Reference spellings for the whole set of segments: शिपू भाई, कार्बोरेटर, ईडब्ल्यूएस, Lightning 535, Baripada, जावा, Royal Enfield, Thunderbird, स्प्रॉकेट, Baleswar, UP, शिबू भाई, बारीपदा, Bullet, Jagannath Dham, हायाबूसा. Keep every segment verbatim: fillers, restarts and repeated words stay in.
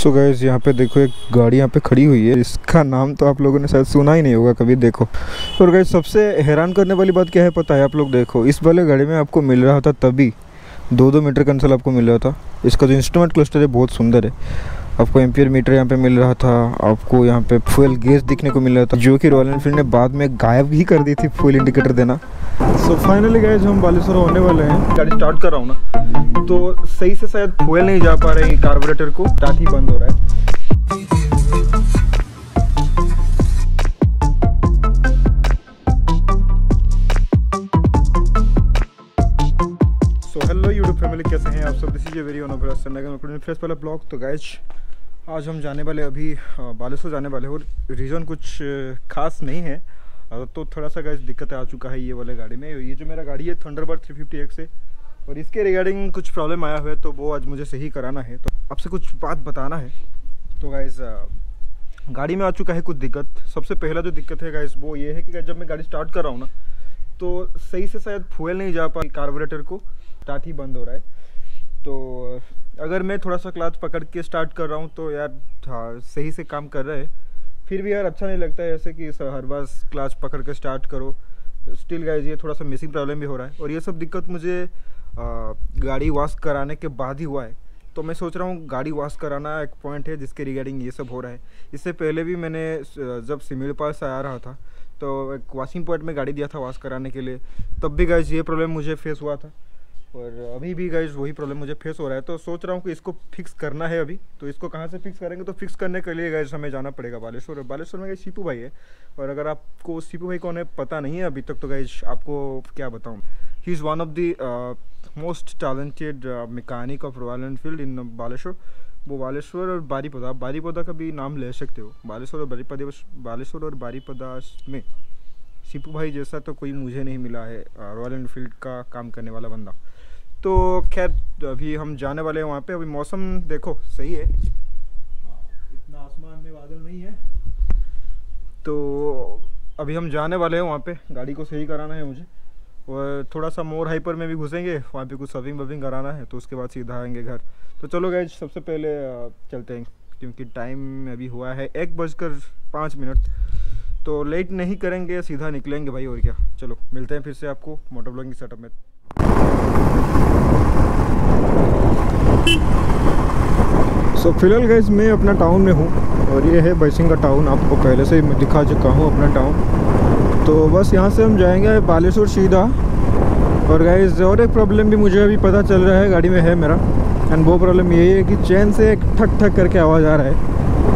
So guys यहाँ पे देखो एक गाड़ी यहाँ पे खड़ी हुई है, इसका नाम तो आप लोगों ने शायद सुना ही नहीं होगा कभी। देखो और गाइस सबसे हैरान करने वाली बात क्या है पता है आप लोग? देखो इस वाले गाड़ी में आपको मिल रहा था तभी दो दो मीटर कंसल आपको मिल रहा था। इसका जो इंस्ट्रूमेंट क्लस्टर है बहुत सुंदर है। आपको एम्पियर मीटर यहाँ पे मिल रहा था, आपको यहाँ पे फ्यूल गेज दिखने को मिल रहा था, जो कि रॉयल एनफील्ड ने बाद में गायब ही कर दी थी फ्यूल इंडिकेटर देना। सो फाइनली गाइस हम बालेश्वर होने वाले हैं। गाड़ी स्टार्ट कर रहा हूँ ना तो सही से शायद फ्यूल नहीं जा पा रही कार्बोरेटर को, स्टार्ट ही बंद हो रहा है। कैसे हैं आप सब? This is a very fresh वाला ब्लॉग। तो गाइज आज हम जाने वाले अभी बालेश्वर जाने वाले और रीज़न कुछ खास नहीं है। तो थोड़ा सा गाइज दिक्कत आ चुका है ये वाले गाड़ी में। ये जो मेरा गाड़ी है थंडरबर्ड थ्री फिफ्टी एक्स है और इसके रिगार्डिंग कुछ प्रॉब्लम आया हुआ है तो वो आज मुझे सही कराना है, तो आपसे कुछ बात बताना है। तो गाइज़ गाड़ी में आ चुका है कुछ दिक्कत। सबसे पहला जो दिक्कत है गाइज वो ये है कि जब मैं गाड़ी स्टार्ट कर रहा हूँ ना तो सही से शायद फ्यूल नहीं जा पा रही कार्बोरेटर को, स्टार्ट ही बंद हो रहा है। तो अगर मैं थोड़ा सा क्लच पकड़ के स्टार्ट कर रहा हूँ तो यार हाँ सही से काम कर रहा है, फिर भी यार अच्छा नहीं लगता है ऐसे कि हर बार क्लच पकड़ के स्टार्ट करो। स्टिल गाइज ये थोड़ा सा मिसिंग प्रॉब्लम भी हो रहा है और ये सब दिक्कत मुझे आ, गाड़ी वॉश कराने के बाद ही हुआ है। तो मैं सोच रहा हूँ गाड़ी वॉश कराना एक पॉइंट है जिसके रिगार्डिंग ये सब हो रहा है। इससे पहले भी मैंने जब सिमिल पास आ रहा था तो एक वॉशिंग पॉइंट में गाड़ी दिया था वॉश कराने के लिए, तब भी गाइज ये प्रॉब्लम मुझे फेस हुआ था और अभी भी गाइज वही प्रॉब्लम मुझे फेस हो रहा है। तो सोच रहा हूँ कि इसको फिक्स करना है अभी। तो इसको कहाँ से फिक्स करेंगे? तो फिक्स करने के लिए गाइज हमें जाना पड़ेगा बालेश्वर। और बालेश्वर में गाइज शिपू भाई है और अगर आपको शिपू भाई कौन है पता नहीं है अभी तक तो गाइज आपको क्या बताऊँ, he is one of the most talented mechanic of Royal Enfield in Baleshwar. वो बालेश्वर और बारीपदा, बारीपदा का भी नाम ले सकते हो, बालेश्वर और बारीपदा, बालेश्वर और बारीपदा में शिपू भाई जैसा तो कोई मुझे नहीं मिला है रॉयल एनफील्ड का काम करने वाला बंदा। तो खैर अभी हम जाने वाले हैं वहाँ पे। अभी मौसम देखो सही है, इतना आसमान में बादल नहीं है। तो अभी हम जाने वाले हैं वहाँ पे, गाड़ी को सही कराना है मुझे और थोड़ा सा मोर हाइपर में भी घुसेंगे, वहाँ पे कुछ सर्विंग वर्विंग कराना है, तो उसके बाद सीधा आएंगे घर। तो चलो गाइज सबसे पहले चलते हैं क्योंकि टाइम अभी हुआ है एक बजकर पाँच मिनट तो लेट नहीं करेंगे, सीधा निकलेंगे भाई और क्या। चलो मिलते हैं फिर से आपको मोटर ब्लॉगिंग सेटअप में। सो फिलहाल गाइज मैं अपना टाउन में हूँ और ये है बैसिंग का टाउन, आपको पहले से ही मैं दिखा चुका हूँ अपना टाउन। तो बस यहाँ से हम जाएंगे बालेश्वर सीधा। और गाइज और एक प्रॉब्लम भी मुझे अभी पता चल रहा है गाड़ी में है मेरा, एंड वो प्रॉब्लम यही है कि चैन से एक ठक ठक करके आवाज़ आ रहा है।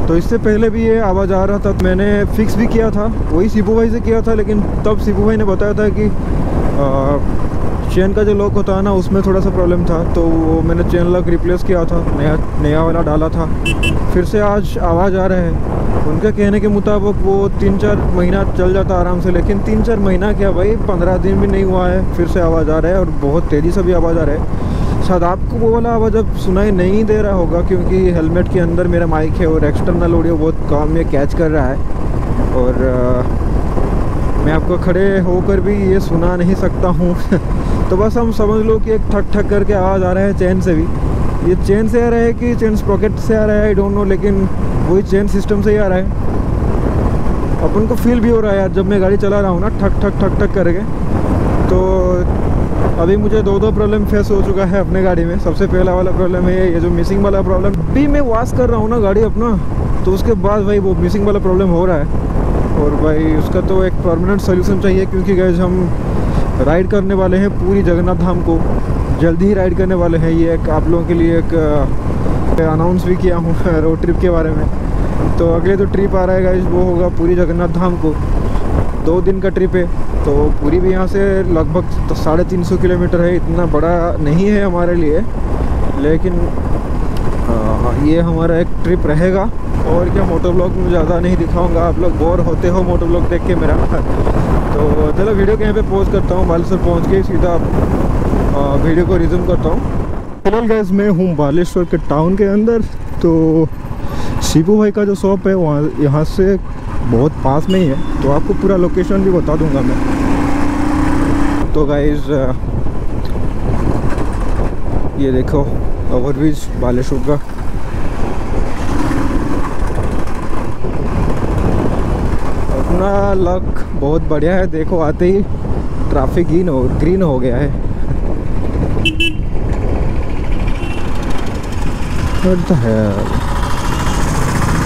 तो इससे पहले भी ये आवाज़ आ रहा था, तो मैंने फिक्स भी किया था, वही शिपू भाई से किया था, लेकिन तब शिपू भाई ने बताया था कि आ, चेन का जो लॉक होता है ना उसमें थोड़ा सा प्रॉब्लम था, तो वो मैंने चेन लॉक रिप्लेस किया था, नया नया वाला डाला था। फिर से आज आवाज़ आ रहे हैं। उनके कहने के मुताबिक वो तीन चार महीना चल जाता आराम से, लेकिन तीन चार महीना क्या भाई, पंद्रह दिन भी नहीं हुआ है फिर से आवाज़ आ रहा है और बहुत तेज़ी से भी आवाज़ आ रहा है। शायद आपको वो वाला आवाज़ अब सुनाई नहीं दे रहा होगा क्योंकि हेलमेट के अंदर मेरा माइक है और एक्सटर्नल ऑडियो बहुत काम में कैच कर रहा है और मैं आपको खड़े होकर भी ये सुना नहीं सकता हूँ। तो बस हम समझ लो कि एक ठक ठक करके आवाज़ आ रहा है चैन से भी। ये चैन से आ रहा है कि चैन स्प्रॉकेट से आ रहा है आई डोंट नो, लेकिन वही चैन सिस्टम से ही आ रहा है। अपन को फील भी हो रहा है यार जब मैं गाड़ी चला रहा हूँ ना ठक ठक ठक ठक करके। तो अभी मुझे दो दो प्रॉब्लम फेस हो चुका है अपने गाड़ी में। सबसे पहला वाला प्रॉब्लम है ये जो मिसिंग वाला प्रॉब्लम, भी मैं वॉश कर रहा हूँ ना गाड़ी अपना तो उसके बाद भाई वो मिसिंग वाला प्रॉब्लम हो रहा है। और भाई उसका तो एक परमानेंट सोल्यूशन चाहिए क्योंकि गाइस हम राइड करने वाले हैं पूरी जगन्नाथ धाम को, जल्दी ही राइड करने वाले हैं। ये एक आप लोगों के लिए एक अनाउंस भी किया हूँ रोड ट्रिप के बारे में। तो अगले जो तो ट्रिप आ रहा है गाइस वो होगा पूरी जगन्नाथ धाम को, दो दिन का ट्रिप है। तो पूरी भी यहाँ से लगभग तो साढ़े तीन सौ किलोमीटर है, इतना बड़ा नहीं है हमारे लिए लेकिन आ, ये हमारा एक ट्रिप रहेगा। और क्या मोटो ब्लॉग में ज़्यादा नहीं दिखाऊँगा, आप लोग बोर होते हो मोटो ब्लॉग देख के मेरा। तो चलो वीडियो के यहाँ पे पॉज करता हूँ, बालेश्वर पहुँच के सीधा आप वीडियो को रिज्यूम करता हूँ। फिलहाल गाइस मैं हूँ बालेश्वर के टाउन के अंदर। तो शिपू भाई का जो शॉप है वहाँ यहाँ से बहुत पास में ही है, तो आपको पूरा लोकेशन भी बता दूँगा मैं। तो गाइस ये देखो ओवरब्रिज बालेश्वर का, अपना लक बहुत बढ़िया है। देखो आते ही ट्रैफिक ग्रीन हो ग्रीन हो गया है। What the hell?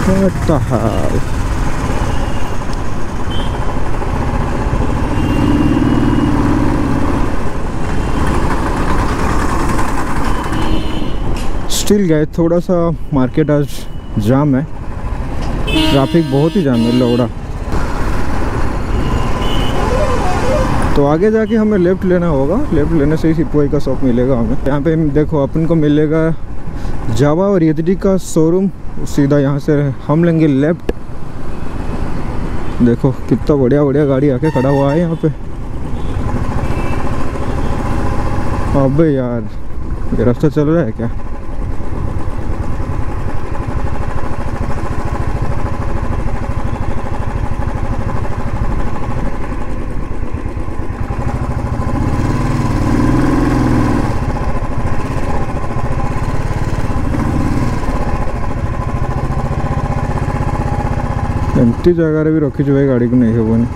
What the hell? Still गए, थोड़ा सा मार्केट आज जाम है, ट्रैफिक बहुत ही जाम है लौड़ा। तो आगे जाके हमें लेफ्ट लेना होगा, लेफ्ट लेने से ही सिपाही का शॉप मिलेगा हमें। यहाँ पे देखो अपन को मिलेगा जावा और यदि का शोरूम, सीधा यहाँ से हम लेंगे लेफ्ट। देखो कितना बढ़िया बढ़िया गाड़ी आके खड़ा हुआ है यहाँ पे। अबे यार ये रास्ता चल रहा है क्या? एम्प्टी जगह भी रखी जो है गाड़ी को नहीं है वो ने।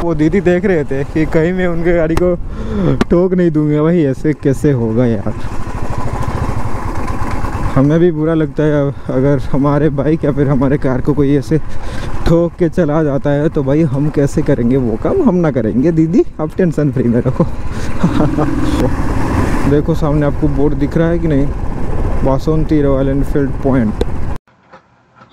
वो दीदी देख रहे थे कि कहीं मैं उनके गाड़ी को टोक नहीं दूंगा। भाई ऐसे कैसे होगा यार, हमें भी बुरा लगता है अगर हमारे बाइक या फिर हमारे कार को कोई ऐसे ठोक के चला जाता है तो भाई हम कैसे करेंगे वो काम, हम ना करेंगे दीदी, आप टेंशन फ्री में रखो। देखो सामने आपको बोर्ड दिख रहा है कि नहीं, बासंती रॉयल एनफील्ड पॉइंट।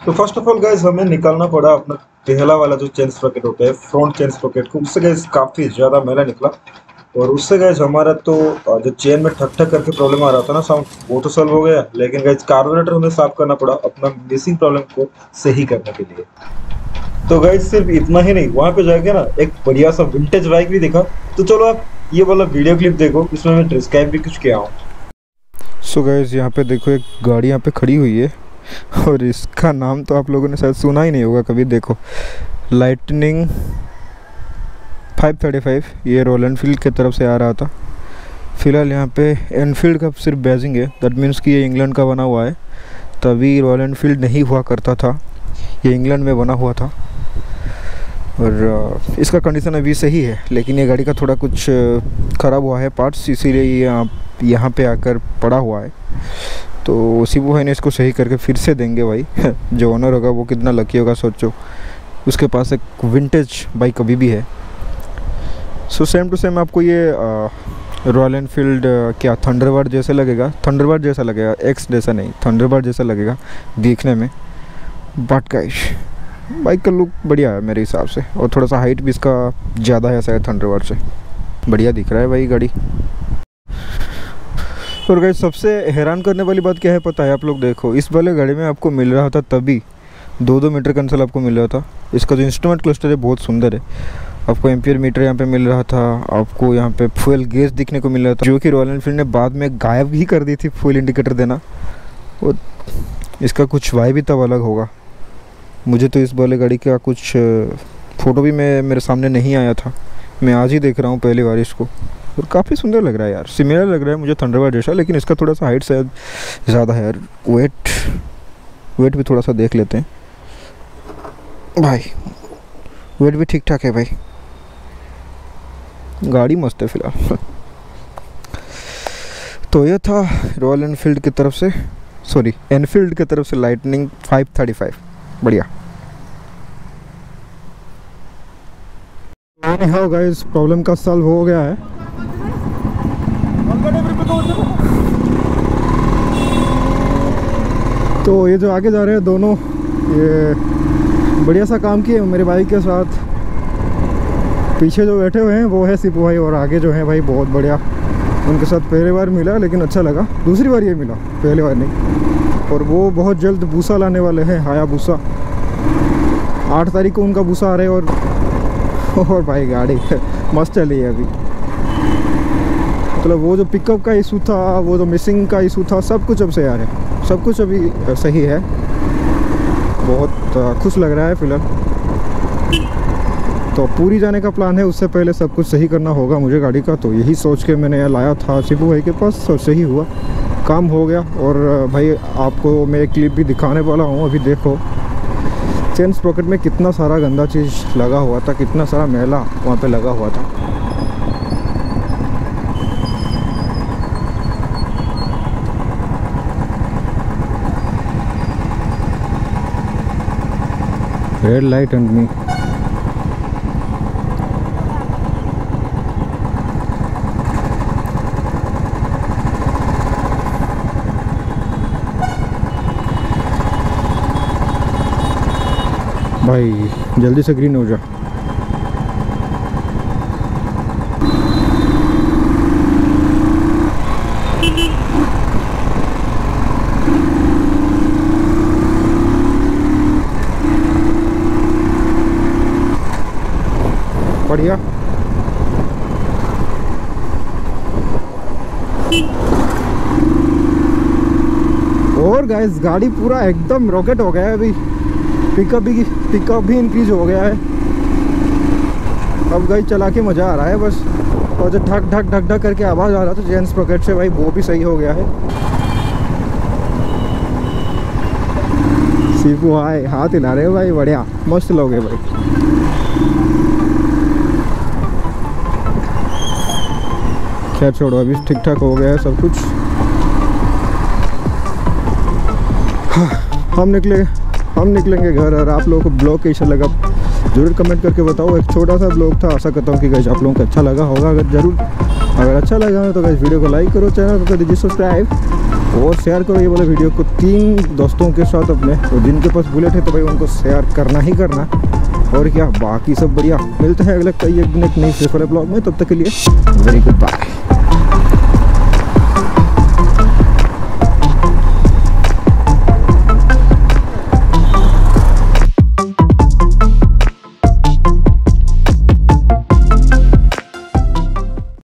तो फर्स्ट ऑफ ऑल गाइज हमें निकालना पड़ा अपना पहला वाला जो चेन स्प्रॉकेट होता है फ्रंट चेन स्प्रॉकेट को, उससे गाइज काफ़ी ज़्यादा मैला निकला और उससे गाइज हमारा तो जो चेन में ठक ठक करके प्रॉब्लम आ रहा था ना साउंड, वो तो सॉल्व हो गया। लेकिन गाइज कार्बोरेटर हमें साफ करना पड़ा अपना मिसिंग प्रॉब्लम को सही करने के लिए। तो गाइज सिर्फ इतना ही नहीं, वहाँ पे जाके ना एक बढ़िया सा विंटेज बाइक भी देखा। तो चलो आप ये वाला वीडियो क्लिप देखो, इसमें मैं डिस्क्राइब भी कुछ किया हूँ। सो गाइज यहाँ पे देखो एक गाड़ी यहाँ पे खड़ी हुई है और इसका नाम तो आप लोगों ने शायद सुना ही नहीं होगा कभी। देखो लाइटनिंग फाइव थर्टी फाइव, ये रॉयल एनफील्ड की तरफ से आ रहा था। फ़िलहाल यहाँ पे एनफील्ड का सिर्फ बैजिंग है, दैट मीन्स कि ये इंग्लैंड का बना हुआ है, तभी रॉयल एनफील्ड नहीं हुआ करता था, ये इंग्लैंड में बना हुआ था। और इसका कंडीशन अभी सही है लेकिन ये गाड़ी का थोड़ा कुछ ख़राब हुआ है पार्ट्स, इसीलिए ये यहाँ यहाँ पे आकर पड़ा हुआ है। तो शिबू भाई ने इसको सही करके फिर से देंगे भाई। जो ओनर होगा वो कितना लकी होगा सोचो, उसके पास एक विंटेज बाइक अभी भी है। सो सेम टू सेम आपको ये रॉयल एनफील्ड क्या थंडरबर्ड जैसे लगेगा, थंडरबर्ड जैसा लगेगा, एक्स जैसा नहीं, थंडरबर्ड जैसा लगेगा देखने में। बट गाइस बाइक का लुक बढ़िया है मेरे हिसाब से, और थोड़ा सा हाइट भी इसका ज़्यादा है ऐसा है थंडरबर्ड से, बढ़िया दिख रहा है भाई गाड़ी। और गाइस सबसे हैरान करने वाली बात क्या है पता है आप लोग? देखो इस वाले गाड़ी में आपको मिल रहा था तभी दो दो मीटर कंसल आपको मिल रहा था। इसका जो इंस्ट्रूमेंट क्लस्टर है बहुत सुंदर है, आपको एम्पियर मीटर यहाँ पे मिल रहा था, आपको यहाँ पे फ्यूल गेज दिखने को मिल रहा था, जो कि रॉयल एनफील्ड ने बाद में गायब ही कर दी थी फ्यूल इंडिकेटर देना। और इसका कुछ वाइब भी तब अलग होगा, मुझे तो इस वाले गाड़ी का कुछ फ़ोटो भी मैं मेरे सामने नहीं आया था, मैं आज ही देख रहा हूँ पहली बार इसको। और काफ़ी सुंदर लग रहा है यार, सिमिलर लग रहा है मुझे थंडरबर्ड जैसा, लेकिन इसका थोड़ा सा हाइट शायद ज़्यादा है यार। वेट वेट भी थोड़ा सा देख लेते हैं भाई, वेट भी ठीक ठाक है भाई, गाड़ी मस्त है फिलहाल। तो यह था रॉयल एनफील्ड की तरफ से, सॉरी एनफील्ड की तरफ से लाइटनिंग फाइव थर्टी फाइव, बढ़िया। हाँ गाइस प्रॉब्लम का सॉल्व हो गया है। तो ये जो आगे जा रहे हैं दोनों, ये बढ़िया सा काम किए मेरे भाई के साथ। पीछे जो बैठे हुए हैं वो है सिपू भाई, और आगे जो है भाई बहुत बढ़िया, उनके साथ पहली बार मिला लेकिन अच्छा लगा, दूसरी बार ये मिला, पहली बार नहीं। और वो बहुत जल्द भूसा लाने वाले हैं, हायाबूसा, आठ तारीख को उनका भूसा आ रहा है। और और भाई गाड़ी मस्त चली है अभी, मतलब वो जो पिकअप का इशू था, वो जो मिसिंग का इशू था, सब कुछ अब से आ रहा है, सब कुछ अभी सही है। बहुत खुश लग रहा है फिलहाल। तो पूरी जाने का प्लान है, उससे पहले सब कुछ सही करना होगा मुझे गाड़ी का, तो यही सोच के मैंने लाया था शिबू भाई के पास, तो सही हुआ, काम हो गया। और भाई आपको मैं एक क्लिप भी दिखाने वाला हूँ, अभी देखो चेन पॉकेट में कितना सारा गंदा चीज़ लगा हुआ था, कितना सारा मैला वहाँ पे लगा हुआ था। रेड लाइट एंड मी, भाई जल्दी से ग्रीन हो जा। बढ़िया, और गाइस गाड़ी पूरा एकदम रॉकेट हो गया है अभी, पिकअप भी पिकअप भी इंक्रीज हो गया है। अब गाइस चला के मज़ा आ रहा है बस, और जो ढक ढक ढक ढक करके आवाज़ आ रहा था जेंट्स पॉकेट से, भाई वो भी सही हो गया है। शिबू भाई हाथ हिला रहे हो भाई, बढ़िया मस्त लोगे भाई। खैर छोड़ो, अभी ठीक ठाक हो गया है सब कुछ। हम निकले हम निकलेंगे घर। और आप लोगों को ब्लॉग कैसा लगा ज़रूर कमेंट करके बताओ, एक छोटा सा ब्लॉग था, आशा करता हूँ कि गाइस आप लोगों को अच्छा लगा होगा। अगर जरूर अगर अच्छा लगा हो तो गाइस वीडियो को लाइक करो, चैनल को कर दीजिए सब्सक्राइब, और शेयर करो ये वाले वीडियो को तीन दोस्तों के साथ अपने, तो जिनके पास बुलेट है तो भाई उनको शेयर करना ही करना, और क्या बाकी सब बढ़िया। मिलते हैं अगले कई एक नई ब्लॉग में, तब तक के लिए वेरी गुड बाय।